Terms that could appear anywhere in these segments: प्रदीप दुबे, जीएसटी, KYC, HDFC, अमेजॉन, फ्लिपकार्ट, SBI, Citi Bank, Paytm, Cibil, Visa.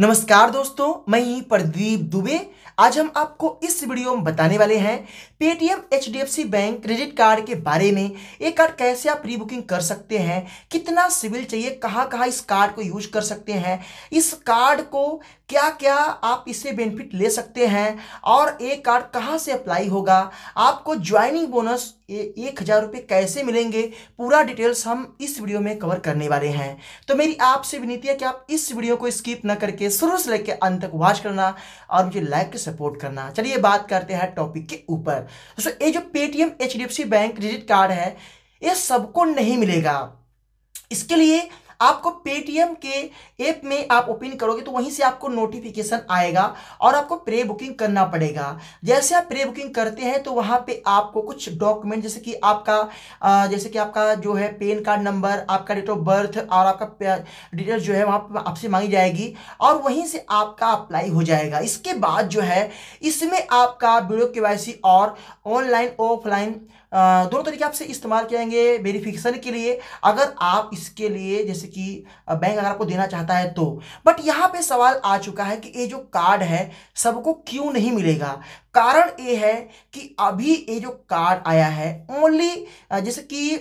नमस्कार दोस्तों, मैं प्रदीप दुबे। आज हम आपको इस वीडियो में बताने वाले हैं Paytm HDFC bank credit card के बारे में। ये कार्ड कैसे आप प्री बुकिंग कर सकते हैं, कितना सिविल चाहिए, कहाँ इस कार्ड को यूज कर सकते हैं, इस कार्ड को क्या क्या आप इससे बेनिफिट ले सकते हैं और ये कार्ड कहाँ से अप्लाई होगा, आपको ज्वाइनिंग बोनस 1000 रुपये कैसे मिलेंगे, पूरा डिटेल्स हम इस वीडियो में कवर करने वाले हैं। तो मेरी आपसे विनती है कि आप इस वीडियो को स्किप न करके शुरू से लेकर अंत तक वॉच करना और मुझे लाइक के सपोर्ट करना। चलिए बात करते हैं टॉपिक के ऊपर। दोस्तों, ये जो Paytm HDFC bank credit card है, ये सबको नहीं मिलेगा। इसके लिए आपको पेटीएम के ऐप में आप ओपन करोगे तो वहीं से आपको नोटिफिकेशन आएगा और आपको प्री बुकिंग करना पड़ेगा। जैसे आप प्री बुकिंग करते हैं तो वहाँ पे आपको कुछ डॉक्यूमेंट जैसे कि आपका जो है पैन कार्ड नंबर, आपका डेट ऑफ बर्थ और आपका डिटेल जो है वहाँ पर आपसे मांगी जाएगी और वहीं से आपका अप्लाई हो जाएगा। इसके बाद जो है इसमें आपका वीडियो KYC और ऑनलाइन ऑफलाइन दोनों तरीके आपसे इस्तेमाल करेंगे वेरिफिकेशन के लिए, अगर आप इसके लिए जैसे कि बैंक अगर आपको देना चाहता है तो। बट यहाँ पे सवाल आ चुका है कि ये जो कार्ड है सबको क्यों नहीं मिलेगा। कारण ये है कि अभी ये जो कार्ड आया है ओनली, जैसे कि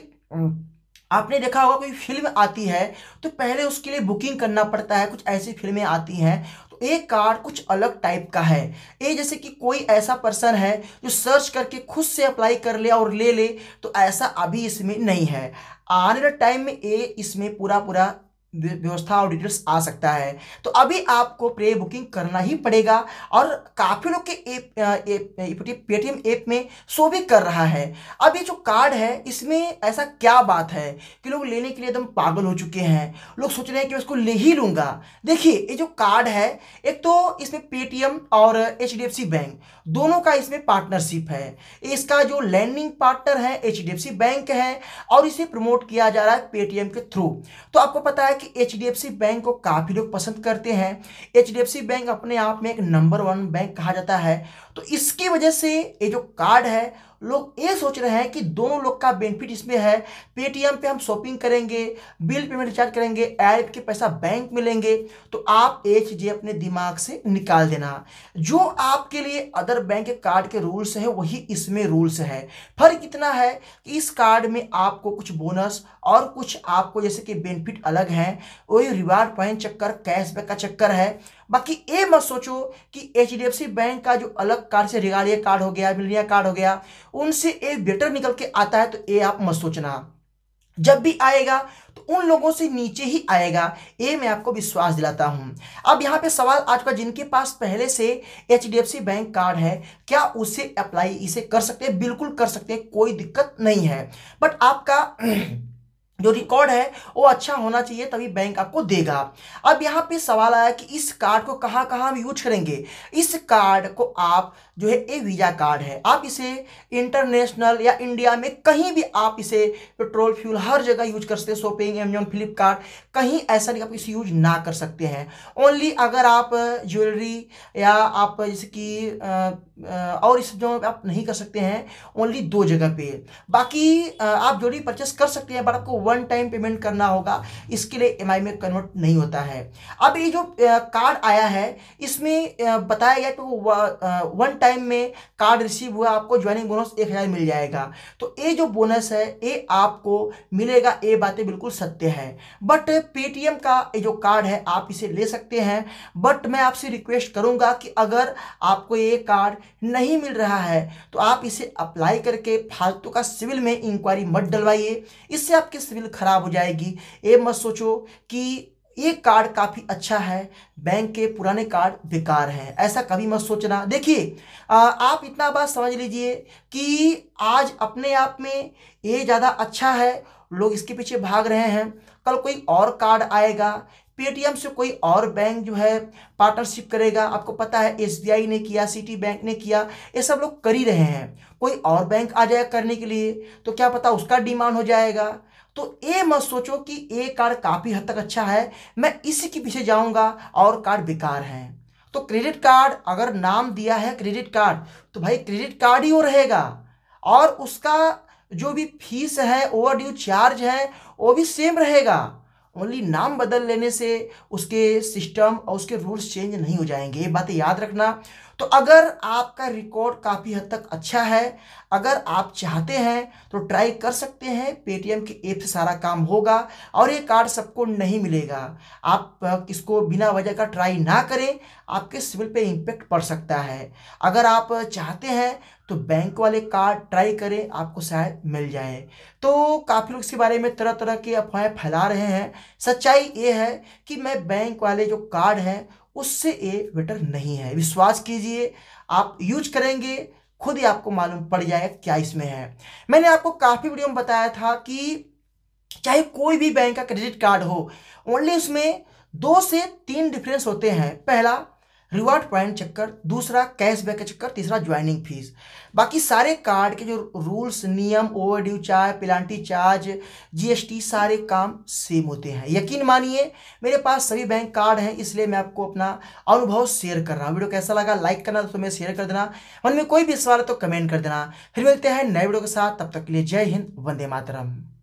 आपने देखा होगा कोई फिल्म आती है तो पहले उसके लिए बुकिंग करना पड़ता है। कुछ ऐसी फिल्में आती हैं तो ये कार्ड कुछ अलग टाइप का है। ये जैसे कि कोई ऐसा पर्सन है जो सर्च करके खुद से अप्लाई कर ले और ले ले, तो ऐसा अभी इसमें नहीं है। आने वाले टाइम में ये इसमें पूरा व्यवस्था और डिटेल्स आ सकता है। तो अभी आपको प्री बुकिंग करना ही पड़ेगा और काफ़ी लोग के पेटीएम ऐप में शो भी कर रहा है। अब ये जो कार्ड है इसमें ऐसा क्या बात है कि लोग लेने के लिए एकदम पागल हो चुके हैं। लोग सोच रहे हैं कि मैं इसको ले ही लूँगा। देखिए, ये जो कार्ड है, एक तो इसमें पेटीएम और HDFC बैंक दोनों का इसमें पार्टनरशिप है। इसका जो लैंडिंग पार्टनर है HDFC बैंक है और इसे प्रमोट किया जा रहा है पेटीएम के थ्रू। तो आपको पता है कि HDFC बैंक को काफी लोग पसंद करते हैं। HDFC बैंक अपने आप में एक नंबर 1 बैंक कहा जाता है। तो इसकी वजह से ये जो कार्ड है, लोग ये सोच रहे हैं कि दोनों लोग का बेनिफिट इसमें है। पेटीएम पे हम शॉपिंग करेंगे, बिल पेमेंट रिचार्ज करेंगे, ऐप के पैसा बैंक मिलेंगे। तो आप HDFC अपने दिमाग से निकाल देना। जो आपके लिए अदर बैंक के कार्ड के रूल्स है वही इसमें रूल्स है। फर्क इतना है कि इस कार्ड में आपको कुछ बोनस और कुछ आपको जैसे कि बेनिफिट अलग हैं, वही रिवार्ड पॉइंट चक्कर, कैशबैक का चक्कर है। बाकी ये मत सोचो कि HDFC बैंक का जो अलग कार्ड से रेगालिया कार्ड हो गया, मिलनिया कार्ड हो गया, उनसे एक बेटर निकल के आता है, तो ये आप मत सोचना। जब भी आएगा तो उन लोगों से नीचे ही आएगा, ये मैं आपको विश्वास दिलाता हूं। अब यहाँ पे सवाल आज का, जिनके पास पहले से HDFC बैंक कार्ड है क्या उसे अप्लाई इसे कर सकते हैं? बिल्कुल कर सकते हैं, कोई दिक्कत नहीं है। बट आपका जो रिकॉर्ड है वो अच्छा होना चाहिए, तभी बैंक आपको देगा। अब यहाँ पे सवाल आया कि इस कार्ड को कहाँ हम यूज करेंगे। इस कार्ड को आप जो है ए वीज़ा कार्ड है, आप इसे इंटरनेशनल या इंडिया में कहीं भी आप इसे पेट्रोल फ्यूल हर जगह यूज कर सकते हैं। शॉपिंग, अमेजॉन, फ्लिपकार्ट, कहीं ऐसा नहीं आप इसे यूज ना कर सकते हैं। ओनली अगर आप ज्वेलरी या आप जैसे कि और इस जो आप नहीं कर सकते हैं, ओनली 2 जगह पे। बाकी आप ज्वेलरी परचेस कर सकते हैं, बट आपको 1 टाइम पेमेंट करना होगा। इसके लिए MI में कन्वर्ट नहीं होता है। अब ये जो कार्ड आया है इसमें बताया गया कि वो 1 टाइम में कार्ड रिसीव हुआ, आपको ज्वाइनिंग बोनस 1000 मिल जाएगा। तो ये जो बोनस है ये आपको मिलेगा, ये बातें बिल्कुल सत्य है। बट पेटीएम का ये जो कार्ड है आप इसे ले सकते हैं। बट मैं आपसे रिक्वेस्ट करूँगा कि अगर आपको ये कार्ड नहीं मिल रहा है तो आप इसे अप्लाई करके फालतू का सिविल में इंक्वायरी मत डलवाइए, इससे आपकी सिविल खराब हो जाएगी। ये मत सोचो कि ये कार्ड काफ़ी अच्छा है, बैंक के पुराने कार्ड बेकार हैं, ऐसा कभी मत सोचना। देखिए, आप इतना बात समझ लीजिए कि आज अपने आप में ये ज़्यादा अच्छा है, लोग इसके पीछे भाग रहे हैं। कल कोई और कार्ड आएगा, पेटीएम से कोई और बैंक जो है पार्टनरशिप करेगा। आपको पता है SBI ने किया, सिटी बैंक ने किया, ये सब लोग कर ही रहे हैं। कोई और बैंक आ जाएगा करने के लिए, तो क्या पता उसका डिमांड हो जाएगा। तो ये मत सोचो कि ये कार्ड काफ़ी हद तक अच्छा है, मैं इसी के पीछे जाऊंगा और कार्ड बेकार हैं। तो क्रेडिट कार्ड अगर नाम दिया है क्रेडिट कार्ड, तो भाई क्रेडिट कार्ड ही वो रहेगा। और उसका जो भी फीस है, ओवरड्यू चार्ज है, वो भी सेम रहेगा। ओनली नाम बदल लेने से उसके सिस्टम और उसके रूल्स चेंज नहीं हो जाएंगे, ये बातें याद रखना। तो अगर आपका रिकॉर्ड काफ़ी हद तक अच्छा है, अगर आप चाहते हैं तो ट्राई कर सकते हैं, पेटीएम के ऐप से सारा काम होगा और ये कार्ड सबको नहीं मिलेगा। आप इसको बिना वजह का ट्राई ना करें, आपके सिविल पे इम्पैक्ट पड़ सकता है। अगर आप चाहते हैं तो बैंक वाले कार्ड ट्राई करें, आपको शायद मिल जाए। तो काफ़ी लोग इसके बारे में तरह तरह की अफवाहें फैला रहे हैं। सच्चाई ये है कि मैं बैंक वाले जो कार्ड हैं उससे ये बेटर नहीं है। विश्वास कीजिए, आप यूज करेंगे खुद ही आपको मालूम पड़ जाएगा क्या इसमें है। मैंने आपको काफ़ी वीडियो में बताया था कि चाहे कोई भी बैंक का क्रेडिट कार्ड हो, ओनली उसमें 2 से 3 डिफरेंस होते हैं। पहला रिवार्ड पॉइंट चक्कर, दूसरा कैशबैक चक्कर, तीसरा ज्वाइनिंग फीस। बाकी सारे कार्ड के जो रूल्स, नियम, overdue charge, penalty charge, जीएसटी, सारे काम सेम होते हैं। यकीन मानिए मेरे पास सभी बैंक कार्ड हैं, इसलिए मैं आपको अपना अनुभव शेयर कर रहा हूँ। वीडियो कैसा लगा लाइक करना, तो मैं शेयर कर देना, मन में कोई भी सवाल है तो कमेंट कर देना। फिर मिलते हैं नए वीडियो के साथ, तब तक के लिए जय हिंद, वंदे मातरम।